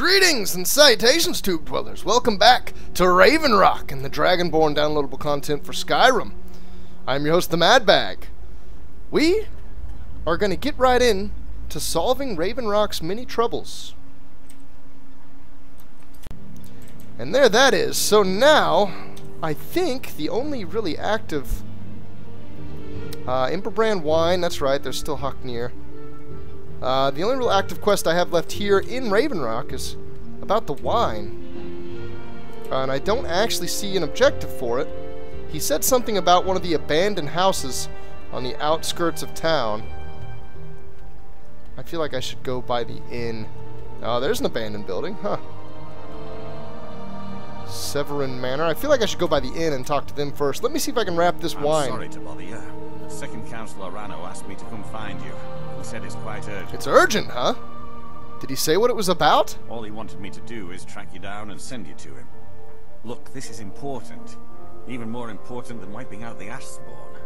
Greetings and salutations, Tube Dwellers. Welcome back to Raven Rock and the Dragonborn downloadable content for Skyrim. I'm your host, the Mad Bag. We are going to get right in to solving Raven Rock's many troubles. And there that is. So now, I think the only really active Emberbrand Wine, that's right, there's still Hocknir. The only real active quest I have left here in Raven Rock is about the wine. And I don't actually see an objective for it. He said something about one of the abandoned houses on the outskirts of town. I feel like I should go by the inn. Oh, there's an abandoned building, huh. Severin Manor. I feel like I should go by the inn and talk to them first. Let me see if I can wrap this wine. I'm sorry to bother you, but Second Counselor Arano asked me to come find you. He said it's quite urgent. It's urgent, huh? Did he say what it was about? All he wanted me to do is track you down and send you to him. Look, this is important. Even more important than wiping out the Ashspawn.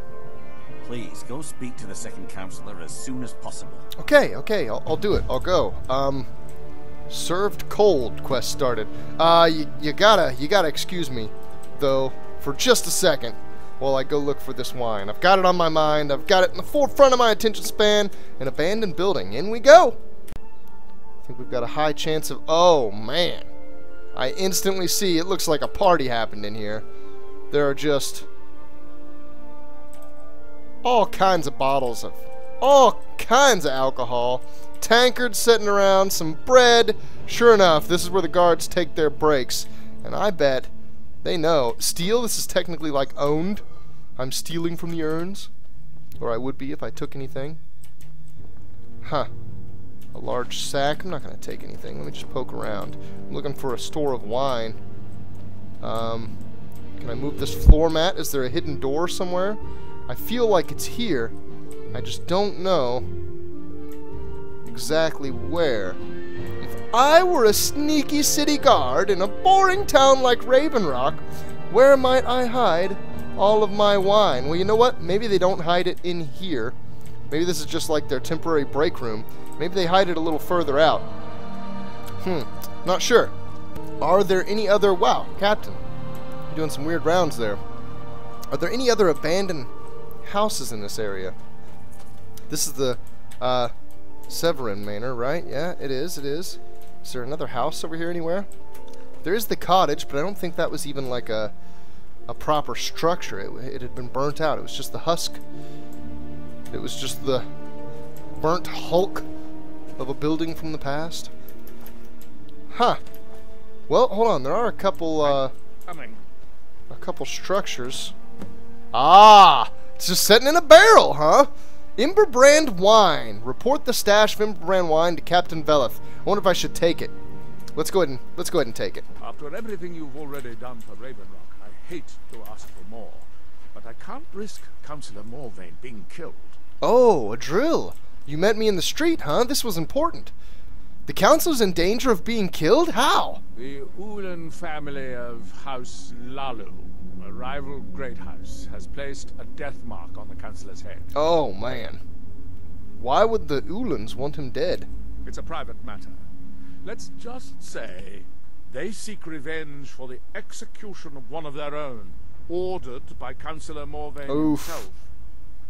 Please, go speak to the Second Counselor as soon as possible. Okay, I'll do it. I'll go. Served Cold quest started. You gotta excuse me, though, for just a second. While I go look for this wine. I've got it on my mind. I've got it in the forefront of my attention span. An abandoned building. In we go. I think we've got a high chance of... Oh, man. I instantly see it looks like a party happened in here. There are just... all kinds of bottles of... all kinds of alcohol. Tankards sitting around. Some bread. Sure enough, this is where the guards take their breaks. And I bet... they know. Steal? This is technically like owned. I'm stealing from the urns. Or I would be if I took anything. Huh. A large sack. I'm not going to take anything. Let me just poke around. I'm looking for a store of wine. Can I move this floor mat? Is there a hidden door somewhere? I feel like it's here. I just don't know exactly where. I were a sneaky city guard in a boring town like Raven Rock, where might I hide all of my wine? Well, you know what? Maybe they don't hide it in here. Maybe this is just like their temporary break room. Maybe they hide it a little further out. Not sure. Are there any other... wow, Captain. You're doing some weird rounds there. Are there any other abandoned houses in this area? This is the Severin Manor, right? Yeah, it is, it is. Is there another house over here anywhere? There is the cottage, but I don't think that was even like a proper structure. It had been burnt out. It was just the husk. It was just the burnt hulk of a building from the past. Huh. Well, hold on. There are a couple structures. Ah! It's just sitting in a barrel, huh? Emberbrand Wine. Report the stash of Emberbrand Wine to Captain Veleth. I wonder if I should take it. Let's go ahead and take it. After everything you've already done for Raven Rock, I hate to ask for more, but I can't risk Councillor Morvayn being killed. Oh, Adril. You met me in the street, huh? This was important. The council's in danger of being killed? How? The Ulen family of House Hlaalu, a rival great house, has placed a death mark on the councilor's head. Oh, man. Why would the Ulens want him dead? It's a private matter. Let's just say they seek revenge for the execution of one of their own, ordered by Councillor Morvayn himself.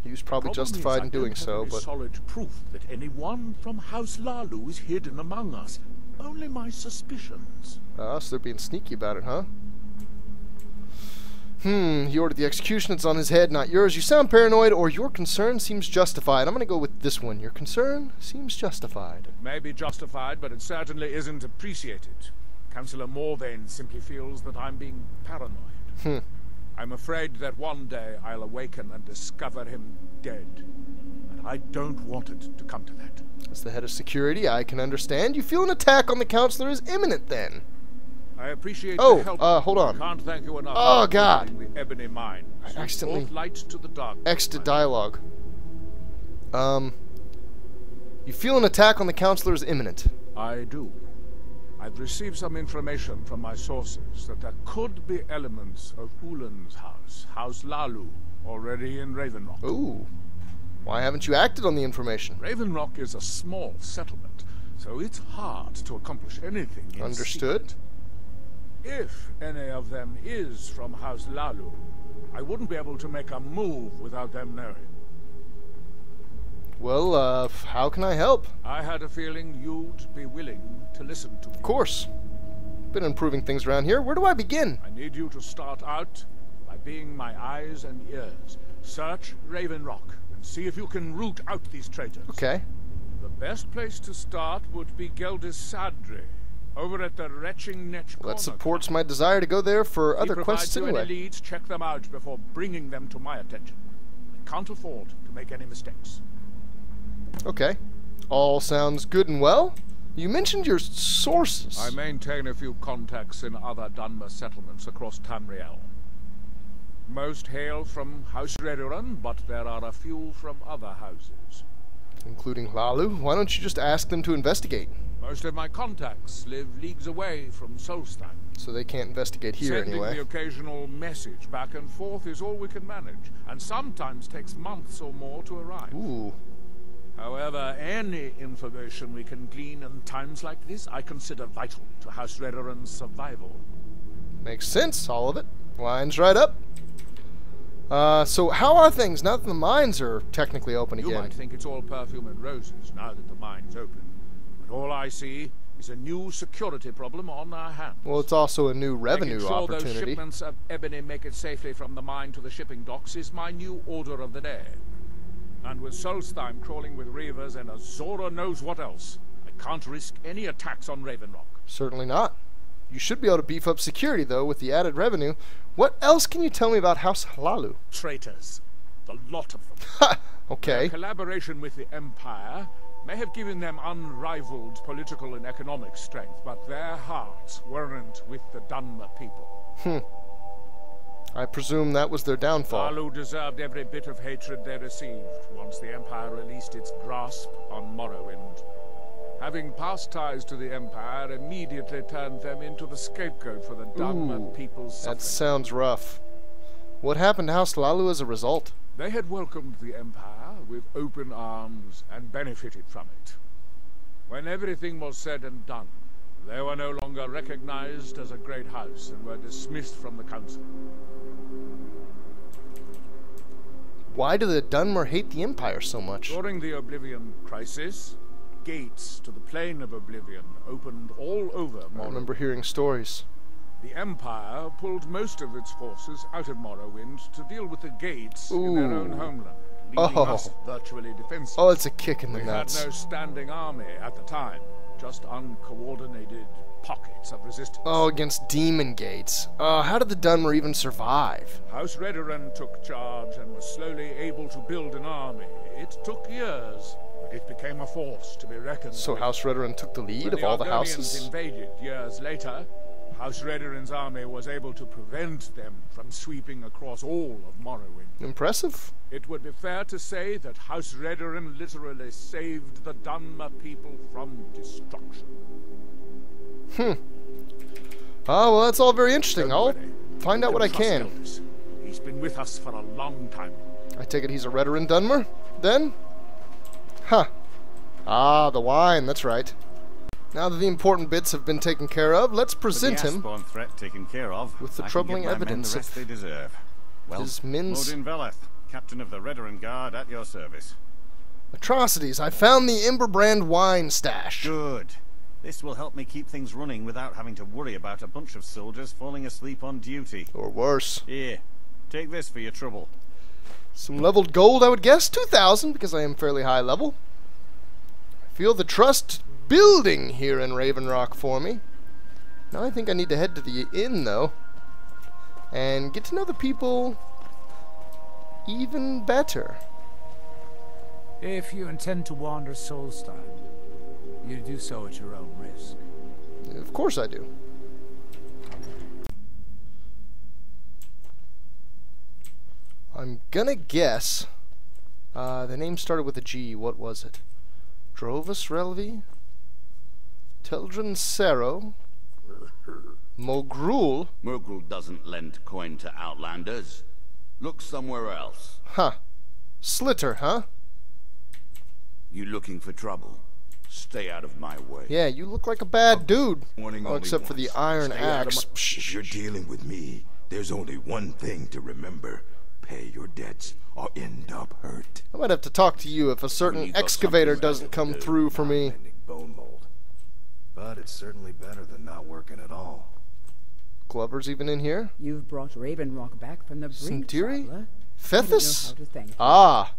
He was probably justified in doing so, but... solid proof that anyone from House Hlaalu is hidden among us. Only my suspicions. So they're being sneaky about it, huh? He ordered the execution. It's on his head, not yours. You sound paranoid, or your concern seems justified. I'm going to go with this one. Your concern seems justified. It may be justified, but it certainly isn't appreciated. Councillor Morvayn simply feels that I'm being paranoid. I'm afraid that one day I'll awaken and discover him dead. And I don't want it to come to that. As the head of security, I can understand. You feel an attack on the councillor is imminent, then. I appreciate the help. Hold on. Can't thank you enough. Oh, God. The ebony mine. I accidentally... light to the dark. Extra dialogue. You feel an attack on the councillor is imminent. I do. I've received some information from my sources that there could be elements of Ulen's house, House Hlaalu, already in Raven Rock. Ooh. Why haven't you acted on the information? Raven Rock is a small settlement, so it's hard to accomplish anything in Understood. Secret. If any of them is from House Hlaalu, I wouldn't be able to make a move without them knowing. Well, how can I help? I had a feeling you'd be willing to listen to me. Of course. Been improving things around here. Where do I begin? I need you to start out by being my eyes and ears. Search Raven Rock and see if you can root out these traitors. Okay. The best place to start would be Geldis Sadri, over at the Retching Netch. Well, that supports my desire to go there for other quests anyway. If you provide any leads, check them out before bringing them to my attention. I can't afford to make any mistakes. Okay. All sounds good and well. You mentioned your sources. I maintain a few contacts in other Dunmer settlements across Tamriel. Most hail from House Redoran, but there are a few from other houses. Including Hlaalu? Why don't you just ask them to investigate? Most of my contacts live leagues away from Solstheim. So they can't investigate here anyway. Sending the occasional message back and forth is all we can manage, and sometimes takes months or more to arrive. Ooh. However, any information we can glean in times like this, I consider vital to House Redoran's survival. Makes sense, all of it. Lines right up. So how are things now that the mines are technically open again? You might think it's all perfume and roses now that the mine's open. But all I see is a new security problem on our hands. Well, it's also a new revenue opportunity. Making sure those shipments of ebony make it safely from the mine to the shipping docks is my new order of the day. And with Solstheim crawling with reavers and Azora knows what else, I can't risk any attacks on Raven Rock. Certainly not. You should be able to beef up security, though, with the added revenue. What else can you tell me about House Hlaalu? Traitors. The lot of them. Okay. Their collaboration with the Empire may have given them unrivaled political and economic strength, but their hearts weren't with the Dunmer people. I presume that was their downfall. Hlaalu deserved every bit of hatred they received once the Empire released its grasp on Morrowind. Having past ties to the Empire immediately turned them into the scapegoat for the Dunmer people's suffering. That sounds rough. What happened to House Hlaalu as a result? They had welcomed the Empire with open arms and benefited from it. When everything was said and done, they were no longer recognized as a great house and were dismissed from the council. Why do the Dunmer hate the Empire so much? During the Oblivion Crisis, gates to the Plain of Oblivion opened all over Morrowind. I remember hearing stories. The Empire pulled most of its forces out of Morrowind to deal with the gates in their own homeland, leaving us virtually defenseless. Oh, it's a kick in the nuts. We had no standing army at the time. Just uncoordinated pockets of resistance. Oh, against demon gates. How did the Dunmer even survive? House Redoran took charge and was slowly able to build an army. It took years, but it became a force to be reckoned with. So House Redoran took the lead of all the houses? When the Argonians invaded years later, House Redoran's army was able to prevent them from sweeping across all of Morrowind. Impressive. It would be fair to say that House Redoran literally saved the Dunmer people from destruction. Oh, well, that's all very interesting. I'll find out what I can. He's been with us for a long time. I take it he's a Redoran Dunmer, then? Huh. Ah, the wine, that's right. Now that the important bits have been taken care of, let's present him with the troubling evidence of his men's atrocities. I found the Emberbrand Wine stash. Good. This will help me keep things running without having to worry about a bunch of soldiers falling asleep on duty. Or worse. Here, take this for your trouble. Some leveled gold, I would guess. 2,000, because I am fairly high level. I feel the trust building here in Raven Rock for me. Now I think I need to head to the inn, though, and get to know the people even better. If you intend to wander Solstheim, you do so at your own risk. Of course I do. I'm gonna guess the name started with a G. What was it? Drovis Relvi? Teldrin Sero, Mogrul. Mogrul doesn't lend coin to outlanders. Look somewhere else. Huh. Slitter, huh? You looking for trouble? Stay out of my way. Yeah, you look like a bad dude. Well, except for the iron axe. If you're dealing with me, there's only one thing to remember. Pay your debts or end up hurt. I might have to talk to you if a certain excavator doesn't come through for me. Bone mold. But it's certainly better than not working at all. Glover's even in here? You've brought Raven Rock back from the brink, Sadler. Fethus? Ah.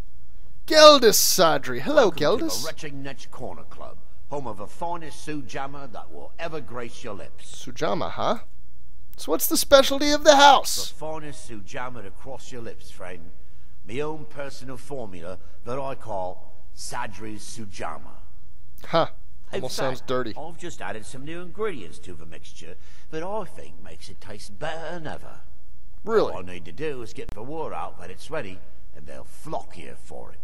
Geldis Sadri. Hello, Geldis. The Retching Netch Corner Club, home of the finest Sujama that will ever grace your lips. Sujama, huh? So what's the specialty of the house? The finest Sujama to cross your lips, friend. My own personal formula that I call Sadri's Sujama. Huh. Almost sounds dirty. I've just added some new ingredients to the mixture that I think makes it taste better than ever. Really? All I need to do is get the word out that it's ready, and they'll flock here for it.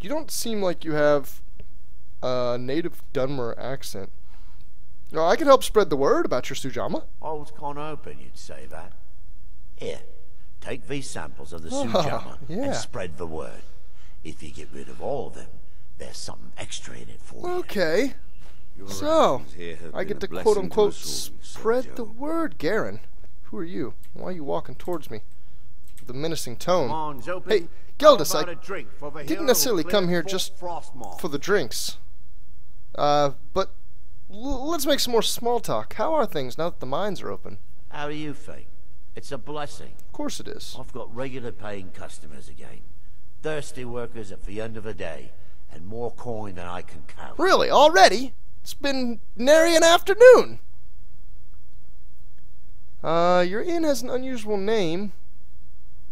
You don't seem like you have a native Dunmer accent. No, I can help spread the word about your Sujama. I was kind of hoping you'd say that. Here, take these samples of the Sujama and spread the word. If you get rid of all of them, there's something extra in it for you. Okay. So, I get to quote-unquote spread the word, Garen. Who are you? Why are you walking towards me? The menacing tone. Hey, Geldis, I didn't necessarily come here just for the drinks. But let's make some more small talk. How are things now that the mines are open? How do you think? It's a blessing. Of course it is. I've got regular paying customers again. Thirsty workers at the end of the day. And more coin than I can count. Really? Already? It's been nary an afternoon. Your inn has an unusual name.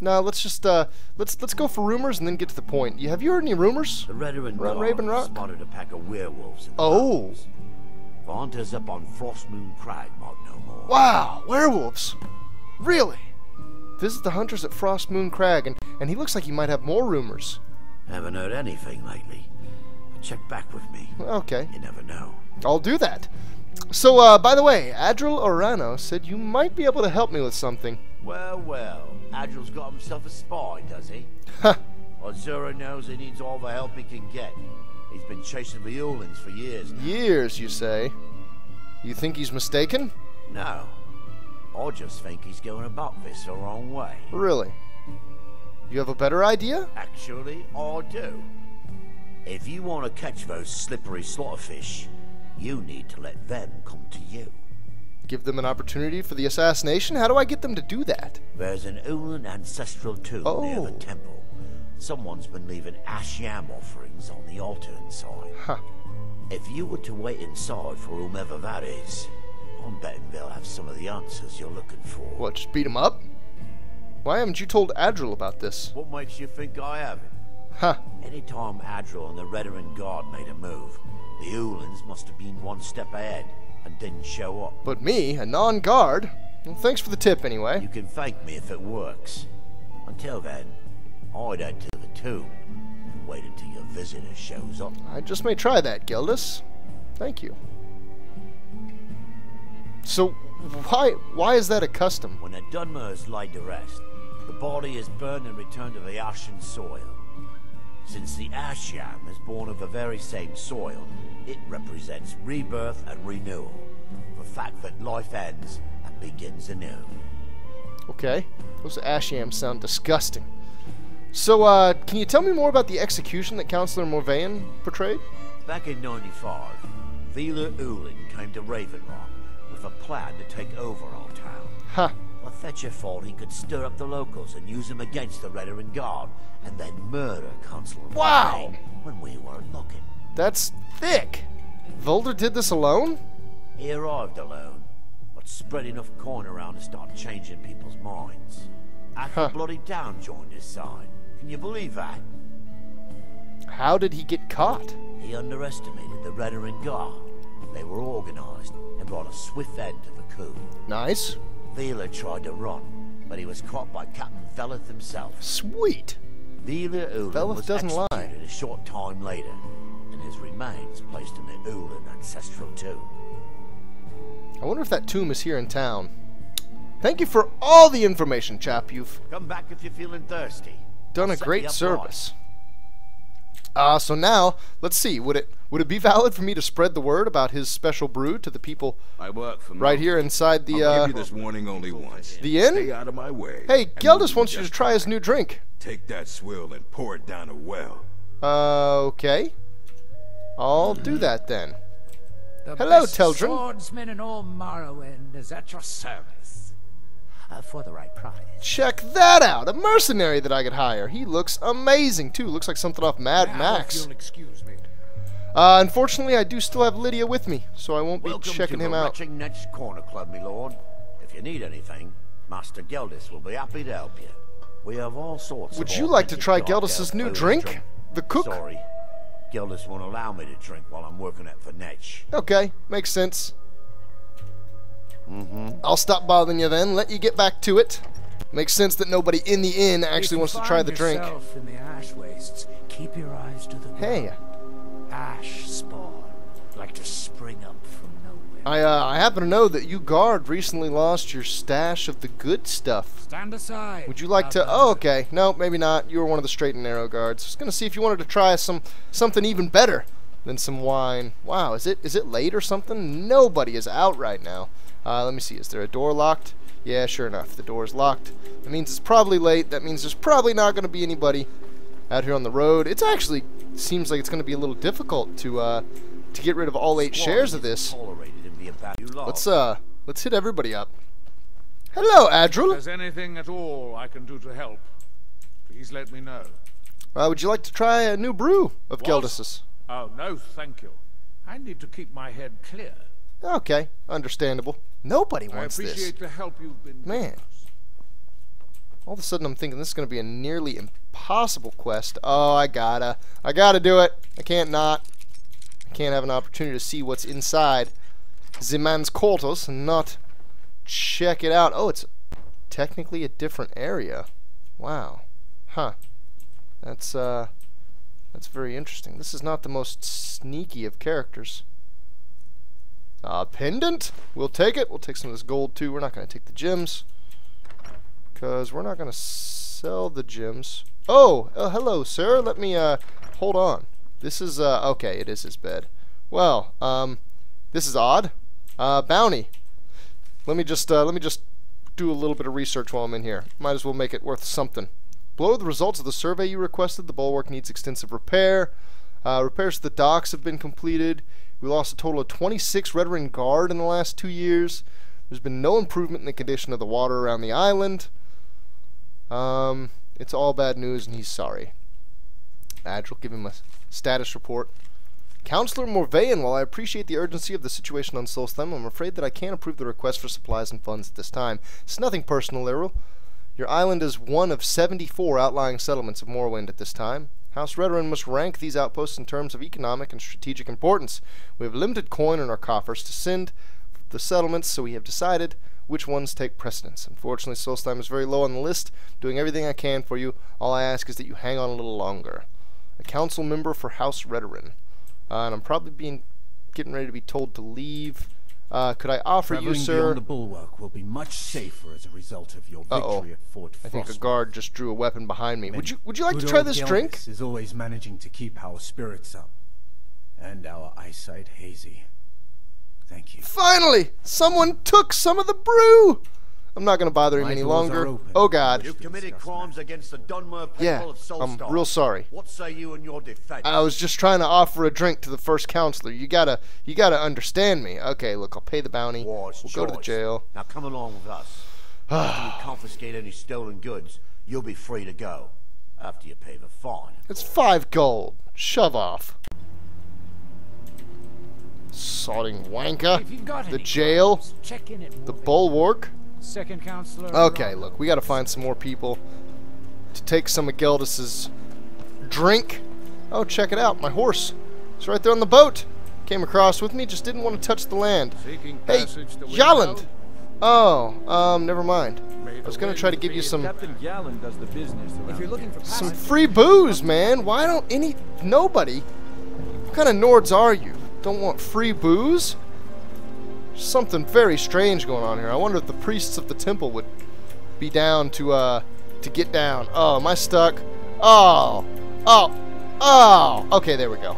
Now let's just let's go for rumors and then get to the point. Have you heard any rumors? The Redoran Raven Rock spotted a pack of werewolves in the mountains. Vaunters up on Frostmoon Crag might know more. Wow, werewolves! Really? Visit the hunters at Frostmoon Crag, and he looks like he might have more rumors. Haven't heard anything lately. Check back with me. Okay. You never know. I'll do that. So, by the way, Adril Arano said you might be able to help me with something. Well, well. Adril's got himself a spy, does he? Huh. Azura knows he needs all the help he can get. He's been chasing the Ulins for years now. Years, you say? You think he's mistaken? No. I just think he's going about this the wrong way. Really? You have a better idea? Actually, I do. If you want to catch those slippery slaughterfish, you need to let them come to you. Give them an opportunity for the assassination? How do I get them to do that? There's an Ulen ancestral tomb near the temple. Someone's been leaving Ashyam offerings on the altar inside. Huh. If you were to wait inside for whomever that is, I'm betting they'll have some of the answers you're looking for. What, just beat them up? Why haven't you told Adril about this? What makes you think I haven't? Huh. Anytime Adril and the Redoran Guard made a move, the Ulans must have been one step ahead and didn't show up. But me, a non-guard? Well, thanks for the tip anyway. You can thank me if it works. Until then, I'd head to the tomb and wait until your visitor shows up. I just may try that, Geldis. Thank you. So, why is that a custom? When a Dunmer is laid to rest, the body is burned and returned to the ashen soil. Since the Ashyam is born of the very same soil, it represents rebirth and renewal. The fact that life ends and begins anew. Okay. Those Ashyam sound disgusting. So, can you tell me more about the execution that Councillor Morvayn portrayed? Back in 95, Vila Ulin came to Raven Rock with a plan to take over our town. Huh. Well, Fetcher thought he could stir up the locals and use them against the Redoran Guard, and then murder Councillor Morvayn when we weren't looking. That's thick! Volder did this alone? He arrived alone, but spread enough coin around to start changing people's minds. After bloody town joined his side. Can you believe that? How did he get caught? He underestimated the Redoran Guard. They were organized and brought a swift end to the coup. Nice. Vila tried to run, but he was caught by Captain Veleth himself. Sweet! Vila Ulin was executed a short time later, and his remains placed in the Ulen ancestral tomb. I wonder if that tomb is here in town. Thank you for all the information, chap. You've come back if you're feeling thirsty. Done a great service. So now, let's see, would it be valid for me to spread the word about his special brew to the people right here inside the I'll give you this warning only once. The inn? Stay out of my way. Hey, Geldis wants you to try his new drink. Take that swill and pour it down a well. Okay. I'll do that then. The Hello, Teldrin. Swordsman in all Morrowind is at your service. For the right price. Check that out! A mercenary that I could hire. He looks amazing, too. Looks like something off Mad Max. If you'll excuse me. Unfortunately, I do still have Lydia with me, so I won't be checking him out. Welcome to the Retching Netch Corner Club, my lord. If you need anything, Master Geldis will be happy to help you. We have all sorts of... Would you like to try Geldis's new drink? The Cook? Sorry. Geldis won't allow me to drink while I'm working at the Netch. Okay, makes sense. I'll stop bothering you then, let you get back to it. Makes sense that nobody in the inn actually wants to try the drink. In the ash wastes, keep your eyes to the hey. Ash spawn, like to spring up from nowhere. I happen to know that you guard recently lost your stash of the good stuff. Stand aside. Would you like to... Oh, okay. No, maybe not. You were one of the straight and narrow guards. I was going to see if you wanted to try something even better than some wine. Wow, is it late or something? Nobody is out right now. Let me see, is there a door locked? Yeah, sure enough, the door is locked. That means it's probably late. That means there's probably not going to be anybody out here on the road. It actually seems like it's going to be a little difficult to get rid of all 8 shares of this. Let's hit everybody up. Hello, Adril. If there's anything at all I can do to help, please let me know. Would you like to try a new brew of Geldis's? Oh, no, thank you. I need to keep my head clear. Okay, understandable. Nobody wants this. I appreciate the help you've been Man. All of a sudden I'm thinking this is going to be a nearly impossible quest. Oh, I gotta do it. I can't not. I can't have an opportunity to see what's inside the man's quarters and not check it out. Oh, it's technically a different area. Wow. Huh. That's very interesting. This is not the most sneaky of characters. Pendant? We'll take it. We'll take some of this gold, too. We're not going to take the gems. Because we're not going to sell the gems. Oh! Hello, sir. Let me, hold on. This is, okay, it is his bed. Well, this is odd. Bounty. Let me just do a little bit of research while I'm in here. Might as well make it worth something. Below the results of the survey you requested, the bulwark needs extensive repair. Repairs to the docks have been completed. We lost a total of 26 Redoran Guard in the last 2 years. There's been no improvement in the condition of the water around the island. It's all bad news, and he's sorry. Adril, give him a status report. Councillor Morvayn, while I appreciate the urgency of the situation on Solstheim, I'm afraid that I can't approve the request for supplies and funds at this time. It's nothing personal, Adril. Your island is one of 74 outlying settlements of Morrowind at this time. House Redoran must rank these outposts in terms of economic and strategic importance. We have limited coin in our coffers to send the settlements, so we have decided which ones take precedence. Unfortunately, Solstheim is very low on the list. Doing everything I can for you. All I ask is that you hang on a little longer. A council member for House Redoran. And I'm probably getting ready to be told to leave. Could I offer you, sir? Traveling beyond the bulwark will be much safer as a result of your victory at Fort Frostmoon. I think a guard just drew a weapon behind me. Would you like to try this drink? Geldis is always managing to keep our spirits up and our eyesight hazy. Thank you. Finally, someone took some of the brew. I'm not going to bother him any longer. Oh God! You've committed crimes against the Dunmer people of Solstheim. I'm real sorry. What say you in your defense? I was just trying to offer a drink to the first counselor. You gotta understand me. Okay, look, I'll pay the bounty. We'll go to the jail. Now come along with us. After you confiscate any stolen goods, you'll be free to go. After you pay the fine. It's 5 gold. Shove off. Sodding wanker. The jail. The bulwark. Second Counselor Arano. Okay, look, we gotta find some more people to take some of Geldis's drink. Oh, check it out, my horse. It's right there on the boat. Came across with me, just didn't want to touch the land. Hey, Yaland! Oh, never mind. I was gonna try to give you some... Captain Yaland does the business. If you're looking for some free booze, man! Why don't nobody? What kind of Nords are you? Don't want free booze? Something very strange going on here. I wonder if the priests of the temple would be down to get down. Oh, am I stuck? Oh, Oh, okay, there we go.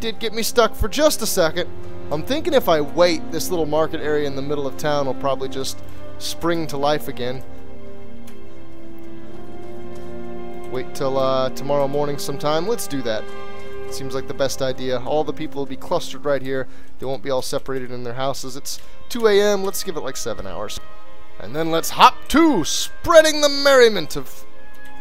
Did get me stuck for just a second. I'm thinking if I wait, this little market area in the middle of town will probably just spring to life again. Wait till tomorrow morning sometime. Let's do that. Seems like the best idea. All the people will be clustered right here. They won't be all separated in their houses. It's 2 a.m. Let's give it like 7 hours. And then let's hop to spreading the merriment of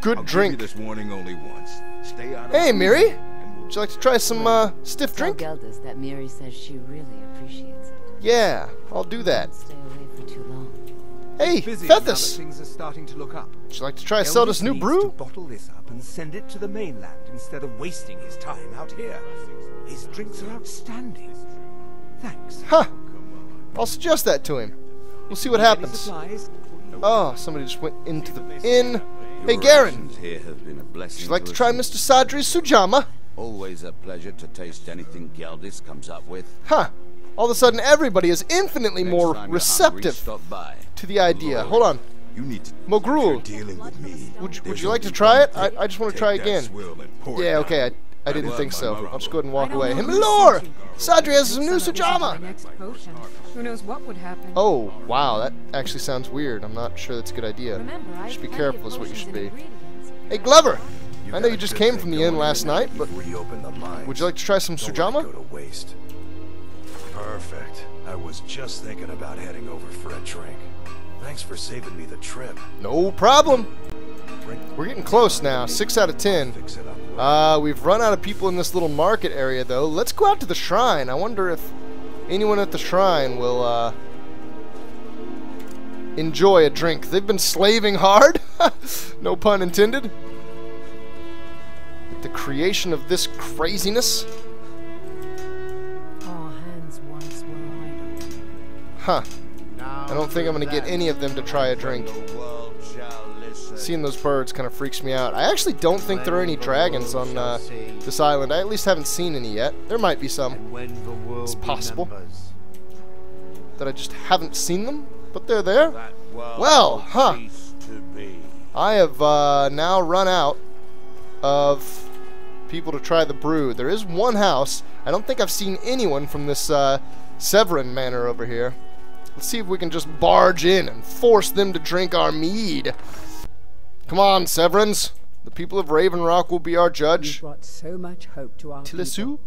good drink. Give you this warning only once. Stay out of hey, Miri. Would you like to try some stiff drink? Tell Geldis that Miri says she really appreciates it. Yeah, I'll do that. Stay away for too long. Hey, Fethus. Things are starting to look up. Would you like to try Zelda's new brew? To bottle this up and send it to the mainland instead of wasting his time out here. His drinks are outstanding. Thanks. Huh. I'll suggest that to him. We'll see what happens. Oh, somebody just went into the inn. Hey, Garen. Would you like to try Mr. Sadri's Sujama? Always a pleasure to taste anything Geldis comes up with. Huh. All of a sudden, everybody is infinitely more receptive to the idea. Hold on. You need to Mogrul, would you like to try it? I just want to try again. Yeah, okay, I didn't think so. I'll just go ahead and walk away. Hey, Milor! Sadri has some new Sujama! Who knows what would happen? Oh, wow, that actually sounds weird. I'm not sure that's a good idea. You should be careful is what you should be. Hey, Glover! I know you just came from the inn last night, but would you like to try some Sujama? Perfect. I was just thinking about heading over for a drink. Thanks for saving me the trip. No problem. We're getting close now. 6 out of 10. We've run out of people in this little market area, though. Let's go out to the shrine. I wonder if anyone at the shrine will enjoy a drink. They've been slaving hard. No pun intended. The creation of this craziness. Huh. I don't think I'm going to get any of them to try a drink. Seeing those birds kind of freaks me out. I actually don't think there are any dragons on this island. I at least haven't seen any yet. There might be some. It's possible that I just haven't seen them, but they're there. Well, huh. I have now run out of people to try the brew. There is one house. I don't think I've seen anyone from this Severin Manor over here. Let's see if we can just barge in and force them to drink our mead. Come on, Severins. The people of Raven Rock will be our judge. You brought so much hope to our people.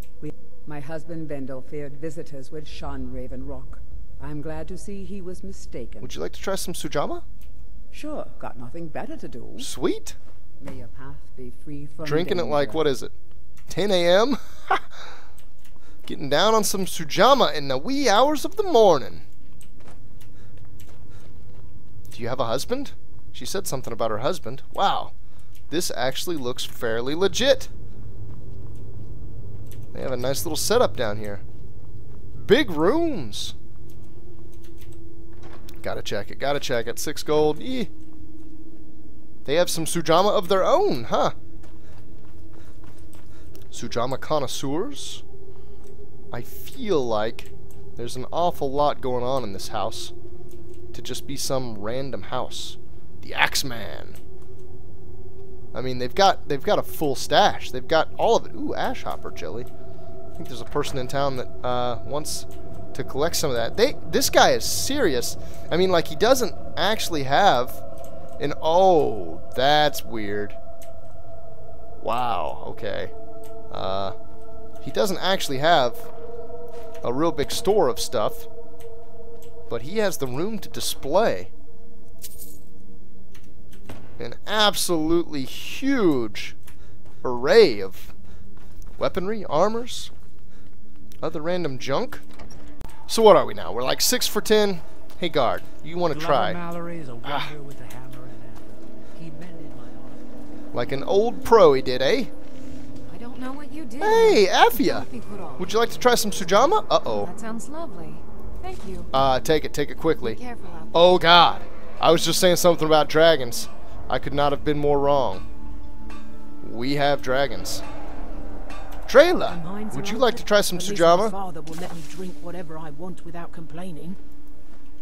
My husband Vendel feared visitors would shun Raven Rock. I'm glad to see he was mistaken. Would you like to try some Sujama? Sure, got nothing better to do. Sweet. May your path be free from drinking danger. It like, what is it, 10 a.m.? Getting down on some Sujama in the wee hours of the morning. Do you have a husband? She said something about her husband. Wow. This actually looks fairly legit. They have a nice little setup down here. Big rooms. Gotta check it. Gotta check it. 6 gold. Eeh. They have some Sujama of their own, huh? Sujama connoisseurs. I feel like there's an awful lot going on in this house to just be some random house. The Axeman. I mean, they've got a full stash. They've got all of it. Ooh, ash hopper jelly. I think there's a person in town that wants to collect some of that. This guy is serious. I mean, like, he doesn't actually have an... Oh, that's weird. Wow, okay. He doesn't actually have a real big store of stuff, but he has the room to display an absolutely huge array of weaponry, armors, other random junk. So what are we now? We're like 6 for 10. Hey, guard, you want to try? Like an old pro he did, eh? I don't know what you did. Hey, Aphia, would you like to try some Sujama? Uh-oh. That sounds lovely. Thank you. Take it quickly. Be careful out there. Oh, God. I was just saying something about dragons. I could not have been more wrong. We have dragons. Trayla, would you like to try some Sujama? My father will let me drink whatever I want without complaining.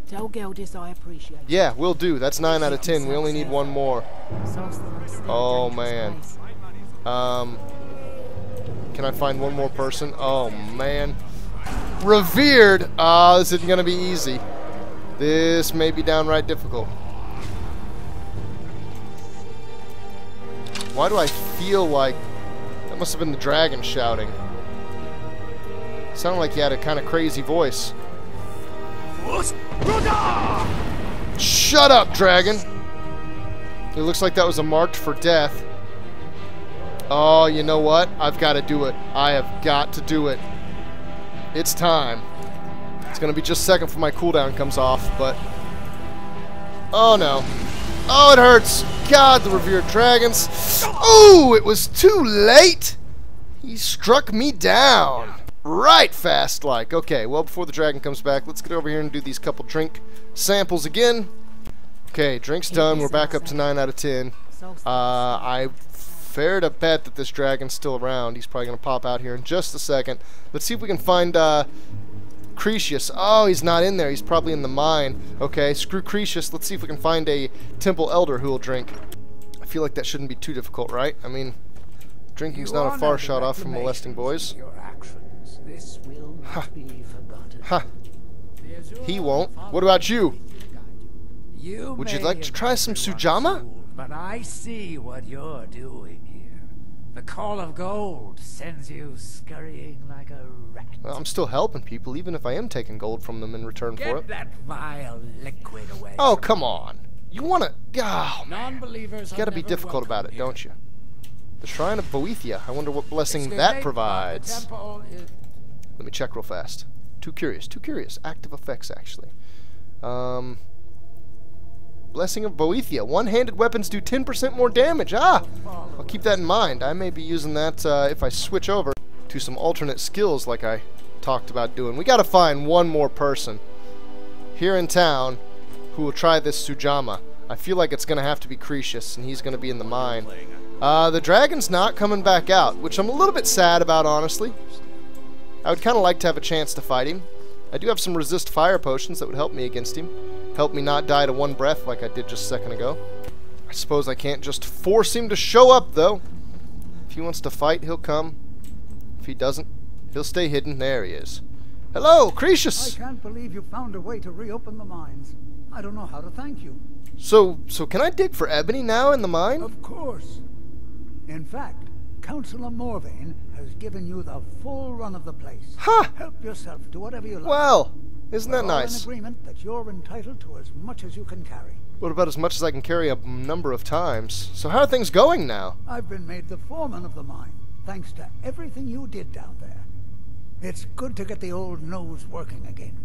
Tell Geldis I appreciate it. Yeah, will do. That's 9 out of 10. We only need one more. Oh, man. Can I find one more person? Oh, man. Revered! Ah, this isn't going to be easy. This may be downright difficult. Why do I feel like... That must have been the dragon shouting. Sounded like he had a kind of crazy voice. Shut up, dragon! It looks like that was a marked for death. Oh, you know what? I've got to do it. I have got to do it. It's time. It's going to be just a second before my cooldown comes off, but... Oh, no. Oh, it hurts! God, the revered dragons! Oh, it was too late! He struck me down! Right fast-like. Okay, well, before the dragon comes back, let's get over here and do these couple drink samples again. Okay, drink's done. We're back up to 9 out of 10. I fair to bet that this dragon's still around. He's probably going to pop out here in just a second. Let's see if we can find... Crescius. Oh, he's not in there. He's probably in the mine. Okay, screw Crescius. Let's see if we can find a temple elder who will drink. I feel like that shouldn't be too difficult, right? I mean, drinking's not a far shot off from molesting boys. Ha. Ha. He won't. What about you? Would you like to try some Sujama? But I see what you're doing here. The call of gold sends you scurrying like a rat. Well, I'm still helping people, even if I am taking gold from them in return for it. Get that vile liquid away. Oh, come on. You want to... Oh, man. You got to be difficult about it, don't you? The Shrine of Boethia. I wonder what blessing that provides. Let me check real fast. Too curious. Too curious. Active effects, actually. Blessing of Boethia. One-handed weapons do 10% more damage. Ah! I'll keep that in mind. I may be using that if I switch over to some alternate skills like I talked about doing. We gotta find one more person here in town who will try this Sujama. I feel like it's gonna have to be Crescius, and he's gonna be in the mine. The dragon's not coming back out, which I'm a little bit sad about, honestly. I would kind of like to have a chance to fight him. I do have some resist fire potions that would help me against him. Help me not die to one breath like I did just a second ago. I suppose I can't just force him to show up, though. If he wants to fight, he'll come. If he doesn't, he'll stay hidden. There he is. Hello, Crescius! I can't believe you found a way to reopen the mines. I don't know how to thank you. So can I dig for ebony now in the mine? Of course. In fact, Councillor Morvayn has given you the full run of the place. Ha! Huh. Help yourself to whatever you like. Well... Isn't that nice? An agreement that you're entitled to as much as you can carry. What about as much as I can carry a number of times? So how are things going now? I've been made the foreman of the mine, thanks to everything you did down there. It's good to get the old nose working again.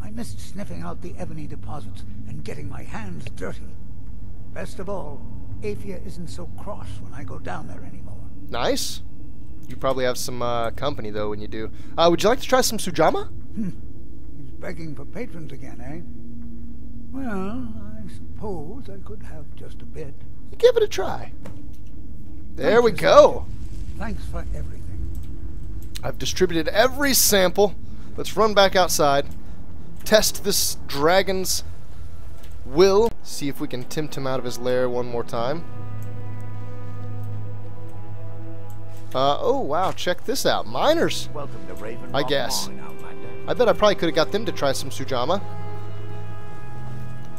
I missed sniffing out the ebony deposits and getting my hands dirty. Best of all, Aphia isn't so cross when I go down there anymore. Nice. You probably have some company, though, when you do. Would you like to try some Sujama? Begging for patrons again, eh? Well, I suppose I could have just a bit. Give it a try. There we go. Thanks for everything. I've distributed every sample. Let's run back outside. Test this dragon's will. See if we can tempt him out of his lair one more time. Oh, wow, check this out. Miners, welcome to Raven Rock, I guess. I bet I probably could have got them to try some Sujama.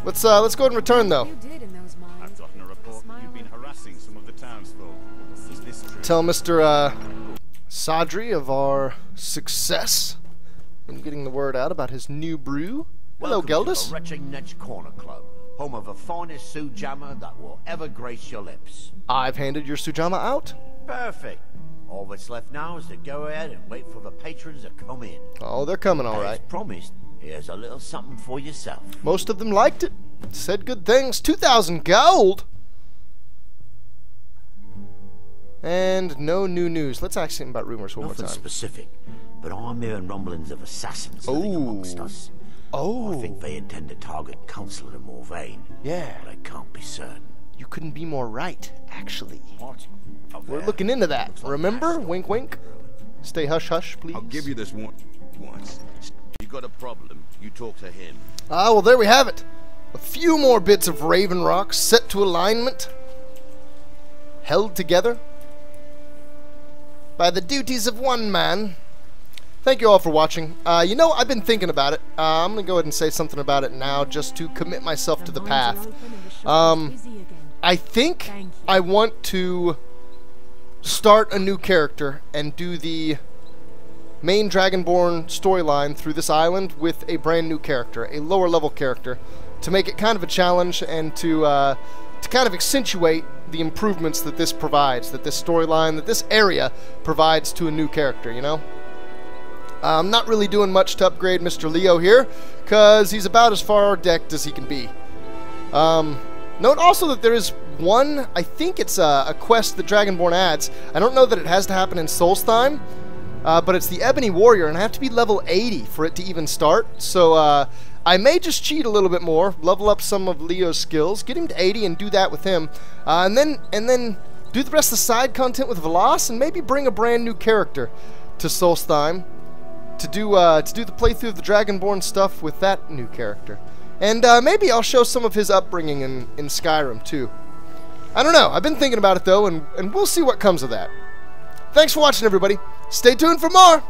Let's go ahead and return, though. I've gotten a report that you've been harassing some of the townsfolk. Is this true? Tell Mr. Sadri of our success in getting the word out about his new brew. Hello, Geldis. Retching Netch Corner Club, home of the finest Sujama that will ever grace your lips. I've handed your Sujama out. Perfect. All that's left now is to go ahead and wait for the patrons to come in. Oh, they're coming all right. As promised, here's a little something for yourself. Most of them liked it. Said good things. 2,000 gold! And no new news. Let's ask him about rumors one more time. Nothing specific, but I'm hearing rumblings of assassins living amongst us. Oh. I think they intend to target Councillor Morvayn. Yeah. But I can't be certain. You couldn't be more right, actually. What? We're looking into that. Remember? Wink, wink. Stay hush, hush, please. I'll give you this one once. You got a problem? You talk to him. Ah, well, there we have it. A few more bits of Raven Rock set to alignment, held together by the duties of one man. Thank you all for watching. You know, I've been thinking about it. I'm going to go ahead and say something about it now just to commit myself to the path. I think I want to start a new character and do the main Dragonborn storyline through this island with a brand new character, a lower level character, to make it kind of a challenge and to kind of accentuate the improvements that this provides, that this storyline, that this area provides to a new character, you know? I'm not really doing much to upgrade Mr. Leo here, because he's about as far decked as he can be. Note also that there is one, I think it's a quest that Dragonborn adds. I don't know that it has to happen in Solstheim, but it's the Ebony Warrior, and I have to be level 80 for it to even start, so I may just cheat a little bit more, level up some of Leo's skills, get him to 80 and do that with him, and then do the rest of the side content with Velas, and maybe bring a brand new character to Solstheim to do the playthrough of the Dragonborn stuff with that new character. And maybe I'll show some of his upbringing in Skyrim, too. I don't know. I've been thinking about it, though, and we'll see what comes of that. Thanks for watching, everybody. Stay tuned for more!